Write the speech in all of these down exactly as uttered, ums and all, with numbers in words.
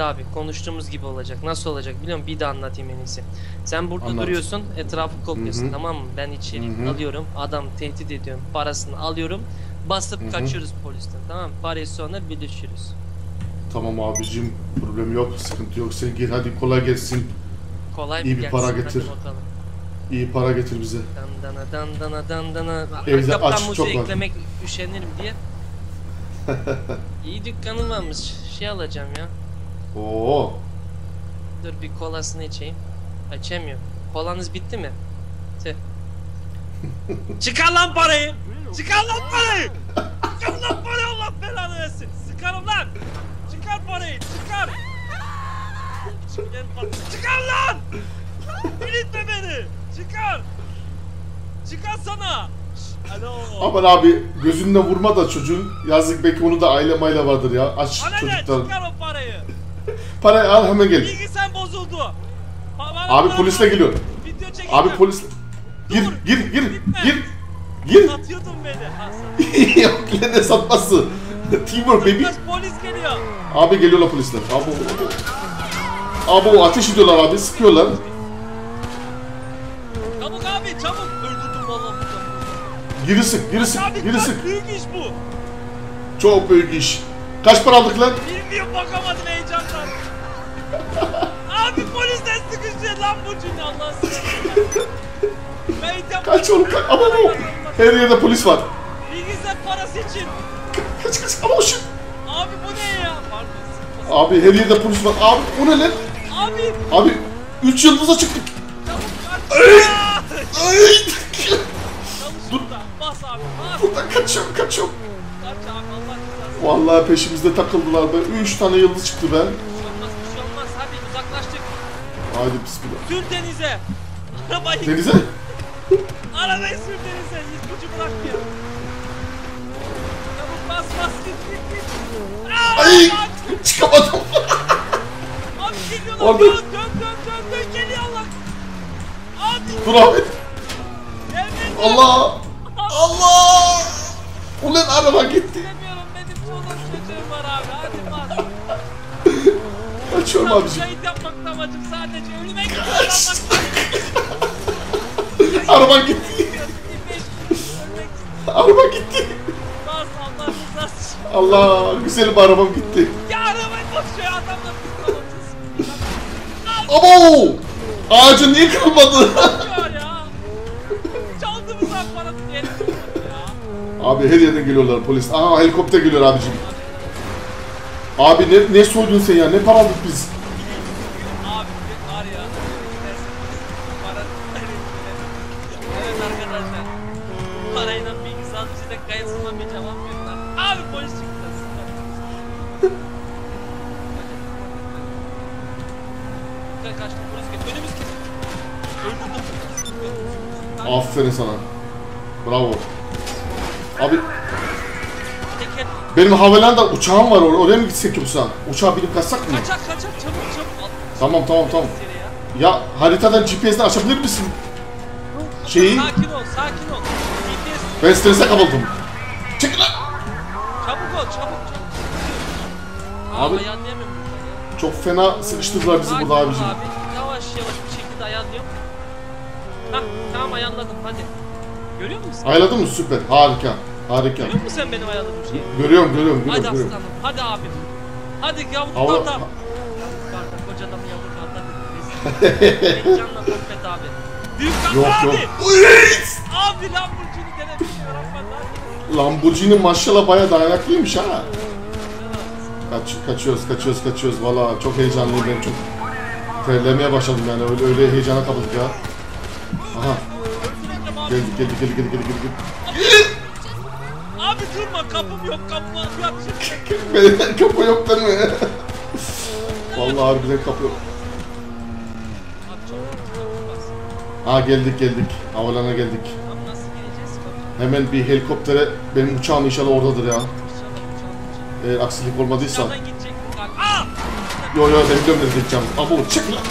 değil abi. Konuştuğumuz gibi olacak. Nasıl olacak biliyor musun? Bir de anlatayım en iyisi. Sen burada Anlat. duruyorsun, etrafı kokluyorsun, Hı-hı. tamam mı? Ben içeri Hı-hı. alıyorum, adam tehdit ediyorum, parasını alıyorum, basıp Hı-hı. kaçıyoruz polisten, tamam mı? Parayı sonra bölüşürüz. Tamam abicim, problem yok, sıkıntı yok. Sen gir hadi, kolay gelsin. Kolay İyi bir gelsin, para getir. İyi para getir bize. Dandana dandana dandana. Evde aç, çok var. Eklemek üşenirim diye. İyi dükkanım varmış. Şey alacağım ya. Oo. Dur bir kolasını içeyim. Açamıyorum. Kolanız bitti mi? Tüh. Çıkar lan parayı. Çıkar lan parayı. Çıkar lan parayı, Allah belanı versin. Sıkarım lan. Çıkar parayı. Çıkar. Çıkar lan. Delirtme beni. Çıkar. Çıkar sana. Aman abi, gözünle vurma da çocuğun. Yazık, belki onu da aile mayla vardır ya. Aç çocuklar. Çıkar o parayı. Parayı al, hemen gel. Bilgisayar bozuldu. Bana abi polisle geliyor. Video çekin. Abi polis. Gir gir gir Bitmez. gir. Gir. Satıyordun beni. Yok lan, ne satması. Teamwork baby. Polis geliyor. Abi geliyorlar polisler. Abi Abi o ateş ediyorlar abi, sıkıyorlar. Çabuk abi, çabuk. Öldürdüm vallahi. Giri sık, giri sık, giri sık. Büyük iş bu. Çok büyük iş. Kaç para aldık lan? Bilmiyorum, bakamadım heyecandan. Abi polisten sıkışıyor lan bu cünni, Allah'ın sıkışıyor. Kaç oğlum, kaç. Aman o. Her yerde polis var. Bilgisayar parası için. Kaç kaç, aman o şu. Abi bu ne ya? Pardon. Abi her yerde polis var. Abi bu ne lan? Abi. Abi üç yıldıza çıktık. Ayy. Ayy. Dur. Bas abi, bas. Buradan kaçıyorum, kaçıyorum. Kaç abi, Allah rızası. Vallahi peşimizde takıldılar be. Üç tane yıldız çıktı be. Bir şey olmaz, bir şey olmaz. Hadi uzaklaştık. Hadi bismillah. Sür denize. Arabayı. Denize? Arabayı sür denize. Yıkıcı bırak ya. Çabuk bas bas, git git git. Ayy. Çıkamadım. Abi geliyorlar. Orada. Dön dön dön dön. Geliyorlar. Abi. Dur abi. Allah! Allah! Ulan araba gitti. Bilmiyorum, benim çoluk çocuğum var abi. Hadi bas. Kaçıyorum abiciğim. Şahit yapmakta amacım sadece ölüme gidiyor. Araban gitti. Araba gitti. Bas Allah rızası. Allah, güzelim arabam gitti. Ya arabayı boşuyor adamla. Abo! Ağacın niye kırılmadı? Abi her yerden geliyorlar polis. Aha helikopter geliyor abicim. Abi ne ne soydun sen ya? Ne para aldık biz? Abi var ya. Evet arkadaşlar. Parayla bilgisi almışız da kayıtsızla bir cevap veriyorlar. Abi polis çıktı. Kaçtı polis geliyor. Önümüz kesin. Aferin sana. Bravo. Abi benim havalanda uçağım var, oraya mı gitsek yoksa? Uçağa binip kaçsak mı? Kaçak kaçak, çabuk çabuk. Tamam tamam tamam. Ya haritadan G P S'den açabilir misin? Şeyi. Sakin ol, sakin ol. G P S. Ben strese kapıldım. Çekil lan. Çabuk ol, çabuk çabuk. Abi, abi çok fena sıkıştırdılar bizi burada abiciğim. Abi yavaş yavaş bir şekilde ayarlıyorum. Hah tamam, ayarladım hadi. Görüyor musun? Ayladın mı? Süper. Harika. Harika. Görüyor musun sen benim ayladığım şeyi? Görüyorum, görüyorum, görüyorum. Hadi aslanım. Hadi abi. Hadi yavrum Hava... adam. Pardon, koca adamı yavrum adam. Heyecanla Mehmet abi. Büyük kafa abi. Yok. Abi Lamborghini denemişim. Lamborghini maşallah bayağı dayaklıymış ha. Kaç, kaçıyoruz, kaçıyoruz, kaçıyoruz. Valla çok heyecanlıyım ben. Çok terlemeye başladım yani. Öyle öyle heyecana kapıldık ya. Aha. Geldik geldik geldik geldik geldik. Abi durma, kapım yok, kapım var yapacak. Kapı yok değil mi? Vallahi harbiden kapı yok. Aa geldik geldik. Havalana geldik. Abi nasıl geleceğiz? Hemen bir helikoptere, benim uçağım inşallah oradadır ya. Eğer aksilik olmadıysa. Yo yo, ben biliyorum nereden gideceğim. Abo çık lan.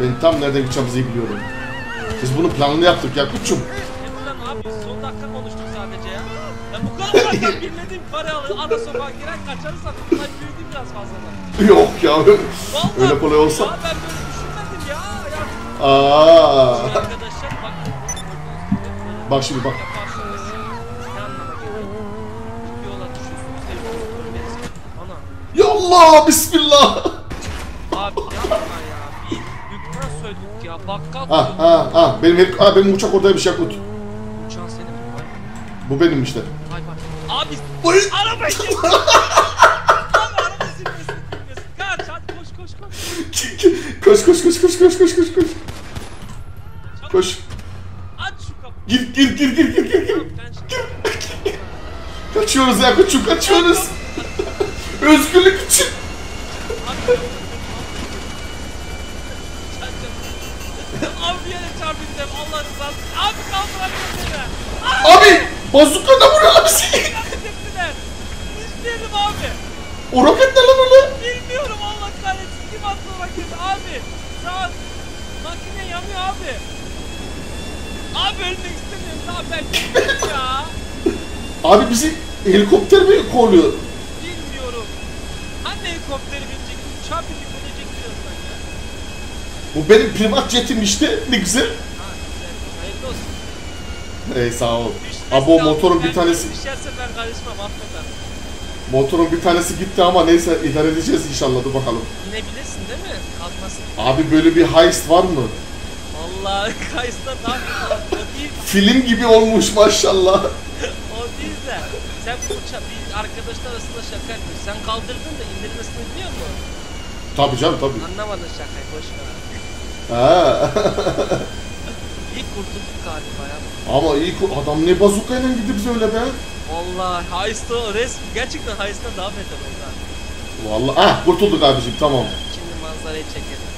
Ben tam nereden gideceğimizi iyi biliyorum. Biz bunu planlı yaptık ya Yakut'cum. Ulan abi son dakika konuştuk sadece ya. Ya bu kadar zaten bilmediğim para alır. Ana sokağa girer, kaçarız artık. Ulan büyüdüm biraz fazladan. Yok ya. Vallahi öyle kolay olsa. Ya ben böyle düşünmedim ya. ya. Aa. Arkadaşlar bak. Bak şimdi bak. Yallah bismillah. Abi yapma ya. Bir bükme söyledik ya. Bakkal. Ah ah ah. Benim herif. Ah benim uçak oradaymış Yakut. Uçağın senin mi? Bu benim işte. Hay hay. Abi. Buyur. Arabayı. Koş koş koş koş koş koş koş koş. Koş. Aç şu kapıyı. Gir gir gir gir gir gir. Kaçıyoruz ya koçum, kaçıyoruz. Özgürlük için. Abi yere çarptım. Allah rızası. Abi kaldıramıyorum seni. Abi bazuka da vuruyor abi seni. İzleyelim abi. O roketler lan öyle. Bilmiyorum Allah kahretsin. Kim attı o raketi abi? Saat makine yanıyor abi. Abi ölmek istemiyorum. Daha belki ya. Abi bizi helikopter mi koruyor? Bilmiyorum. Hani helikopteri binecek, uçağa binecek, binecek diyorsan ya. Bu benim privat jetim işte. Ne güzel. Ha güzel. Hayırlı olsun. Ey sağ ol. Abi o motorun bir tanesi... Düşerse ben karışmam. Affet abi. Motorun bir tanesi gitti ama neyse idare edeceğiz inşallah, dur bakalım. Binebilirsin değil mi? Kalkmasın. Abi böyle bir heist var mı? Vallahi heist'ta daha bir değil. Film gibi olmuş maşallah. O değil de. Sen uça, bir arkadaşlar arasında şaka yapıyorsun. Sen kaldırdın da indirmesini biliyor musun? Tabii canım tabii. Anlamadın şakayı, boşver. Ha. İyi kurtulduk galiba ya. Ama iyi adam ne bazukayla gidiyor bize öyle be. Vallahi heist'ı resmi gerçekten heist'ten daha beter oldu abi. Vallahi ah kurtulduk abicim tamam. Şimdi manzarayı çekelim.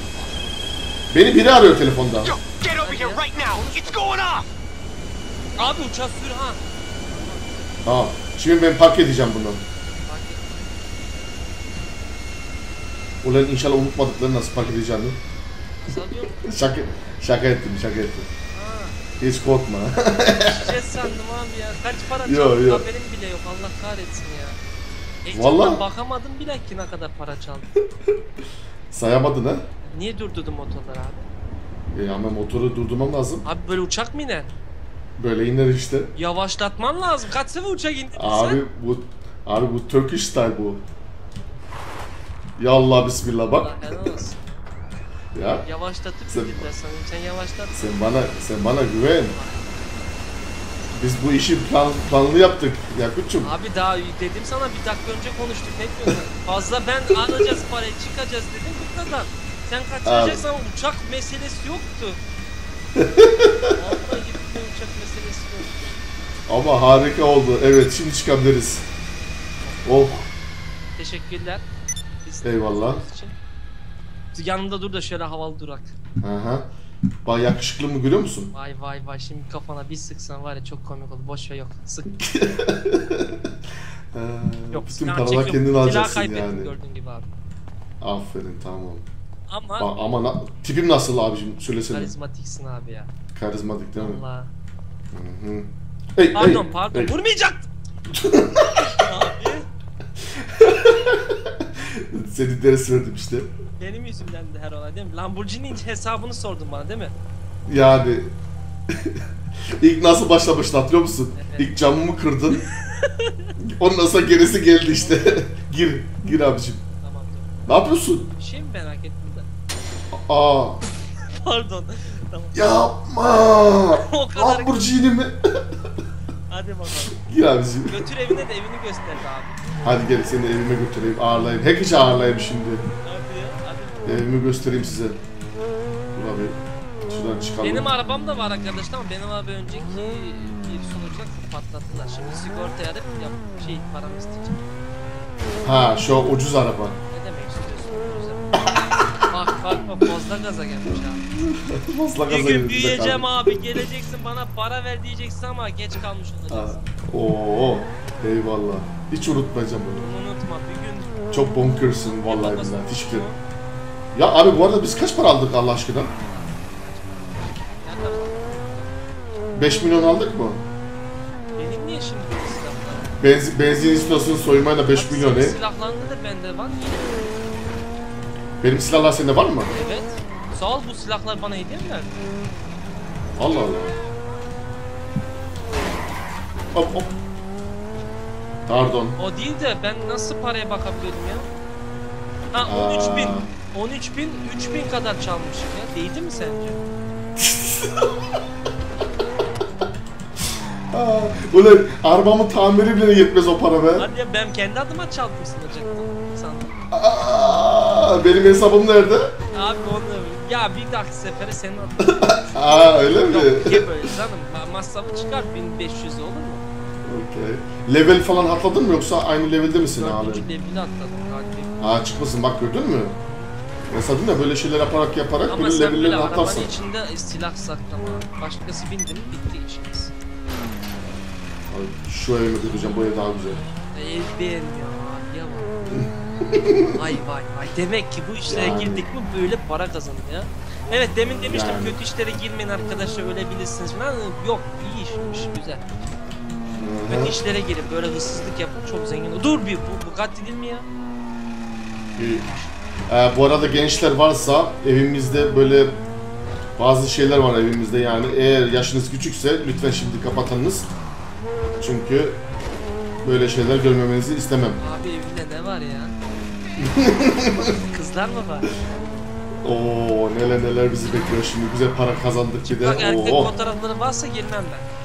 Beni biri arıyor telefonda. Yo, get over here right now. It's going off. Abi uçağı sür ha. Tamam. Şimdi ben park edeceğim bunu. Park et. Ulan inşallah unutmadıkları nasıl park edeceğini. şaka, şaka ettim, şaka ettim. Hiç korkma. Şişe sandım abi ya. Kaç para çaldı yo, yo. Haberim bile yok. Allah kahretsin ya. E, vallahi bakamadım bile ki ne kadar para çaldı. Sayamadın ha? Niye durdurdun motorları abi? E ama motoru durdurmam lazım. Abi böyle uçak mı iner? Böyle iner işte. Yavaşlatman lazım. Kaç sefer uçak indirdin abi, sen? Bu, abi bu Turkish style bu. Ya Allah bismillah bak. Allah olsun. Ya. Yavaşlatıp sen, sen yavaşlat. Sen bana sen bana güven. Biz bu işi plan, planlı yaptık Yakut'cum. Abi daha dedim sana bir dakika önce konuştuk. Ne diyorsun? Fazla ben alacağız parayı çıkacağız dedim bu kadar. Sen kaçıracaksan uçak meselesi yoktu. Vallahi gitme uçak meselesi yoktu. Ama harika oldu. Evet şimdi çıkabiliriz. Oh. Teşekkürler. Eyvallah. Yanında dur da şöyle havalı durak. Aha. Vay yakışıklı mı görüyor musun? Vay vay vay şimdi kafana bir sıksan var ya çok komik oldu. Boş ver yok. Sık. ee, yok. Bütün paralar kendini alacaksın yani. Gördüğün gibi abi. Aferin tamam. Ama. Ba ama na tipim nasıl abicim söylesene. Karizmatiksin abi ya. Karizmatik değil mi? Vallahi. Hı hı. Ey, pardon ey, pardon ey. Vurmayacaktım. Abi. Seni ders verdim işte. Benim yüzümden de her olay değil mi? Lamborghini hesabını sordun bana değil mi? Yani... İlk nasıl başlamıştı hatırlıyor musun? Evet. İlk camımı kırdın. Ondan sonra gerisi geldi işte. Gir, gir abicim. Tamam, ne yapıyorsun? Bir şey mi merak ettim de? Aa. Pardon. Tamam. Yapma. Lamborghini mi? Hadi bakalım. Gir abicim. Götür evine de evini göster abi. Hadi gel seni evime götüreyim, ağırlayayım. Herkese ağırlayayım şimdi. Evimi göstereyim size. Dur abi, şuradan çıkalım. Benim arabam da var arkadaşlar ama benim abi önceki bir sonuçta patlattılar. Şimdi sigorta yarıp şey paramı isteyeceğim. Ha, şu ucuz araba. Ne demek istiyorsun ucuz araba? Bak bak bak, fazla gaza gelmiş abi. Fazla gaza gelmiş. Bir gün büyüyeceğim abi. abi, geleceksin bana para ver diyeceksin ama geç kalmış olacaksın. Oo, eyvallah. Hiç unutmayacağım bunu. Unutma, bir gün. Çok bonkörsün vallahi billahi. Hiçbir şey. Ya abi bu arada biz kaç para aldık Allah aşkına? beş milyon aldık mı? Benim niye şimdi bu İslam'da? Benzi, benzin istasyonu soymayla beş milyon ne? Silahlarında da bende var. Benim silahlar sende var mı? Evet. Sağ ol, bu silahlar bana hediye mi verdin? Allah Allah. Hop hop. Pardon. O değil de ben nasıl paraya bakabiliyordum ya? Ha on üç bin. on üç bin, üç bin kadar çalmışım ya. Değdi mi sence? Aa, ulan arabamın tamiri bile yetmez o para be. Hadi ya, ben kendi adıma çalmışsın olacaktım sandım. Aa, benim hesabım nerede? Abi onu ya bir dahaki sefere senin adına. Aa öyle mi? Yok ki böyle canım, masrafı çıkar bin beş yüz olur mu? Okey. Level falan atladın mı yoksa aynı levelde misin abi? dördüncü leveli atladım. Aa çıkmasın bak, gördün mü? Mesela da böyle şeyler yaparak yaparak ama böyle levellerini atlarsın. Ama sen böyle arabanın içinde silah saklama. Başkası bindi mi bitti işimiz. Abi şu evime gideceğim, bu ev daha güzel. Ev değil ya. Ya vay vay vay. Demek ki bu işlere yani girdik mi böyle para kazanır ya. Evet, demin demiştim yani kötü işlere girmeyin arkadaşlar, ölebilirsiniz falan. Yok, iyi işmiş, güzel. Hı -hı. Kötü işlere girin, böyle hırsızlık yapın, çok zengin. Dur bir, bu, bu katil mi ya? İyi. Ee, bu arada gençler varsa evimizde böyle bazı şeyler var evimizde yani, eğer yaşınız küçükse lütfen şimdi kapatınız. Çünkü böyle şeyler görmemenizi istemem. Abi evinde ne var ya? Kızlar mı var? Oo, neler neler bizi bekliyor şimdi, güzel para kazandık ki de. Bak erkek fotoğrafları varsa girmem ben.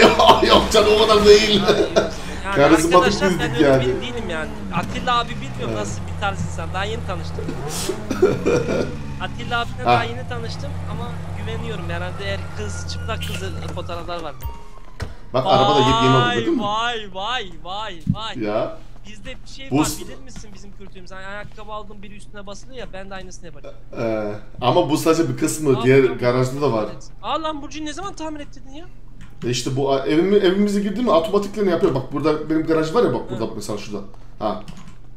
Yok yok canım, o kadar değil. Yani arkadaşlar ben öyle yani değilim yani. Atilla abi bilmiyorum ha, nasıl bir tarz insan. Daha yeni tanıştım. Atilla abine ha, daha yeni tanıştım ama güveniyorum herhalde. Eğer kız, çıplak kızın fotoğraflar var. Bak vay, arabada yepyeni oldu değil mi? Vay vay vay vay. Ya. Bizde bir şey bu var, bilir misin bizim kültürümüz? Yani ayakkabı aldım, biri üstüne basılıyor ya, ben de aynısını yapacağım. Ee, ama bu sadece bir kısmı, aa, diğer tamam, garajda da var. Evet. Aa Lamborghini ne zaman tamir ettirdin ya? E işte bu evimi, evimize girdi mi otomatiklerini yapıyor. Bak burada benim garaj var ya, bak burada, evet, mesela şurada. Ha.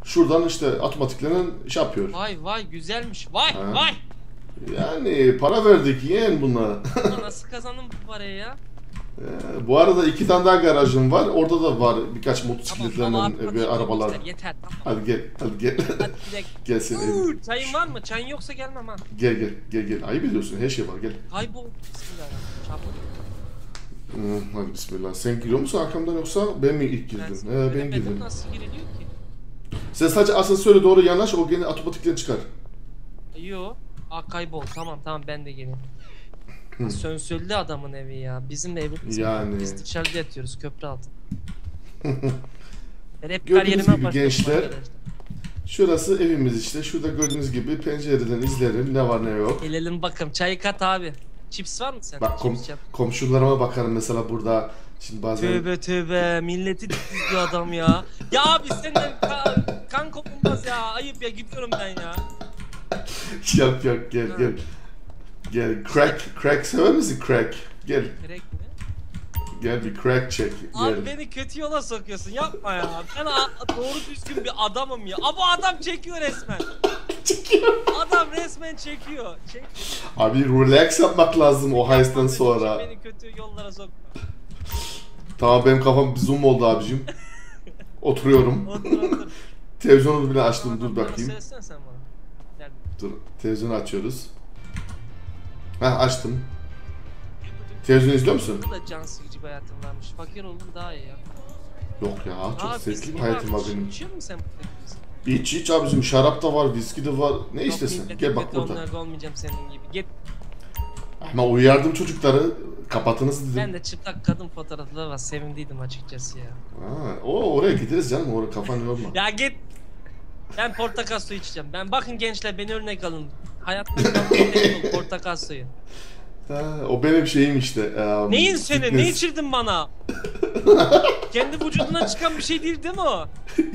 Şuradan işte otomatiklerini şey yapıyor. Vay vay güzelmiş. Vay ha, vay. Yani para verdik yeğen buna. Nasıl kazandın bu parayı ya? Ee, bu arada iki tane daha garajım var. Orada da var birkaç motosikletlerle ve arabalar. Yeter, tamam. Hadi gel, hadi gel. Hadi gel seni. Uuu, çayın var mı? Çayın yoksa gelmem ha. Gel gel gel gel. Ayıp ediyorsun, her şey var, gel. Kaybol. Bismillahirrahmanirrahim. Hmm, hadi bismillah. Sen giriyor musun arkamdan yoksa ben mi ilk girdim? Ben, ee, ben girdim. Nasıl giriliyor ki? Sen sadece asansöre doğru yanaş, o gene otomatikten çıkar. Yo. Aa kaybol. Tamam tamam, ben de geleyim. Sönsöllü adamın evi ya. Bizim de evimiz yani. Biz dışarıda yatıyoruz köprü altında. Gördüğünüz gibi gençler. Şurası evimiz işte. Şurada gördüğünüz gibi pencereden izlerim ne var ne yok. Gelelim bakalım. Çayı kat abi. Chips var mı sende? Bak kom komşularıma bakarım mesela burada. Şimdi bazen... Tövbe tövbe, milleti dikizli adam ya. Ya abi senden ka kan kopulmaz ya. Ayıp ya, gidiyorum ben ya. Yok yok gel ha, gel. Gel crack, crack sever misin crack? Gel. Crack mi? Gel bir crack çek. Abi gel, beni kötü yola sokuyorsun, yapma ya. Ben doğru düzgün bir adamım ya. Abi adam çekiyor resmen. Çekiyor. Adam resmen çekiyor. Çekiyor. Abi relax yapmak lazım o heist'ten sonra. Beni kötü yollara sokma. Tamam, benim kafam bir zoom oldu abicim. Oturuyorum. Otur otur. Televizyonu bile açtım, dur bakayım. Söylesene sen bana. Gel. Dur, televizyonu açıyoruz. Heh, açtım. Televizyonu izliyor musun? Bu da can sıkıcı bir hayatım varmış. Fakir oldum daha iyi ya. Yok ya, çok abi, sesli bir hayatım var benim. İçiyor musun sen bu televizyonu? İç iç abicim, şarap da var, viski de var. Ne yok, istesin? Gel bak burada. Onlarda olmayacağım senin gibi. Git. Ama uyardım çocukları. Kapatınız dedim. Ben de çıplak kadın fotoğrafları var. Sevindiydim açıkçası ya. Ha, o oraya gideriz canım. Oraya kafanı yorma. Ya git. Ben portakal suyu içeceğim. Ben bakın gençler, beni örnek alın. Hayatta kalın portakal suyu. Ha, o benim şeyim işte. Um, Neyin seni? Fitness. Ne içirdin bana? Kendi vücuduna çıkan bir şey değil değil mi o?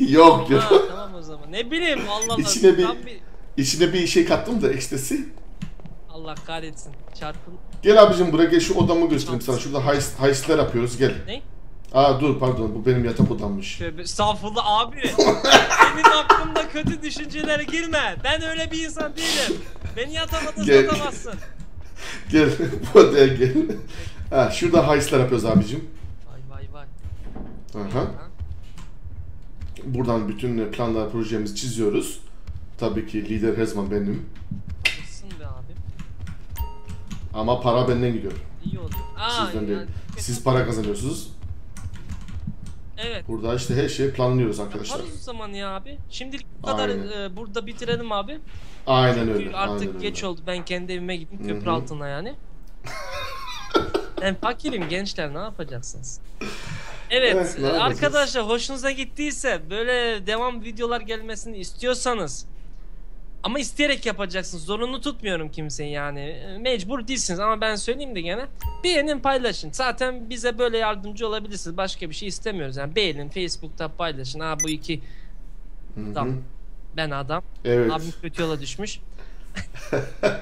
Yok yok. Ha, tamam o zaman. Ne bileyim Allah Allah. İçine bir, bir... içine bir şey kattım da ekstasi. Allah kahretsin. Çarpın. Gel abicim buraya gel, şu odamı göstereyim sana. Şurada heist, heistler yapıyoruz, gel. Ne? Aa dur pardon, bu benim yatak odammış. Estağfurullah abi. Senin aklımda kötü düşüncelere girme. Ben öyle bir insan değilim. Beni yatak odasına atamazsın. Gel bu odaya gel. Ha, şurada heistler yapıyoruz abicim. Aha. buradan bütün planlar, projemizi çiziyoruz. Tabii ki lider her zaman benim. Be abi. Ama para benden gidiyor. İyi oldu. Aa, sizden değil. Siz para kazanıyorsunuz. Evet. Burada işte her şeyi planlıyoruz arkadaşlar. Yaparız o zaman ya abi. Şimdilik bu kadar e, burada bitirelim abi. Aynen Çünkü öyle. Artık aynen geç öyle. oldu. Ben kendi evime gittim, Hı -hı. köprü altına yani. Ben fakirim gençler, ne yapacaksınız? Evet, evet ne arkadaşlar yapacağız? Hoşunuza gittiyse böyle devam videolar gelmesini istiyorsanız, ama isteyerek yapacaksınız. Zorunlu tutmuyorum kimseyi yani. Mecbur değilsiniz ama ben söyleyeyim de gene. Beğenin, paylaşın. Zaten bize böyle yardımcı olabilirsiniz. Başka bir şey istemiyoruz. Yani beğenin, Facebook'ta paylaşın. Ha bu iki adam. Hı -hı. Ben adam. Evet. Abim kötü yola düşmüş.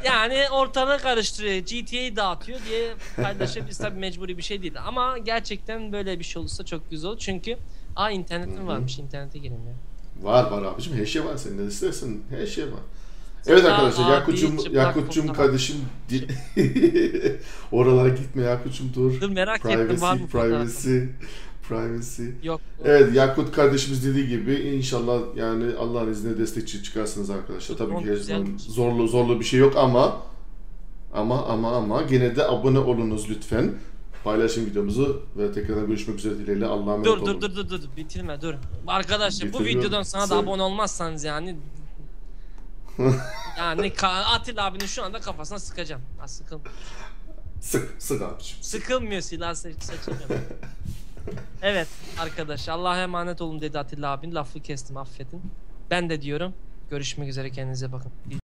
Yani ortalığı karıştırıyor, G T A'yı dağıtıyor diye paylaşabiliriz. Tabii mecburi bir şey değil ama gerçekten böyle bir şey olursa çok güzel olur. Çünkü a internetim varmış, internete gireyim ya. Var var abicim, her şey var, sen ne istersen her şey var. Evet arkadaşlar, Yakut'cum Yakut'cum kardeşim oralara gitme Yakut'cum, dur. Dur merak ettim var mı? Privacy. Privacy. Yok. Evet, Yakut kardeşimiz dediği gibi inşallah yani Allah'ın izniyle destekçi çıkarsınız arkadaşlar. Tabii ki her zaman zorlu zorlu bir şey yok ama ama ama ama gene de abone olunuz lütfen. Paylaşın videomuzu ve tekrardan görüşmek üzere dileğiyle. Allah'a emanet olun. Dur dur dur dur dur bitirme dur. Arkadaşlar Bitiriyorum. bu videodan sana da abone olmazsanız yani yani Atilla abinin şu anda kafasına sıkacağım. Ha, sıkıl. Sık sık abiciğim. Sıkılmıyor, silah seçeceğim. Evet arkadaş, Allah'a emanet olun dedi Atilla abin, lafı kestim affedin. Ben de diyorum görüşmek üzere, kendinize bakın.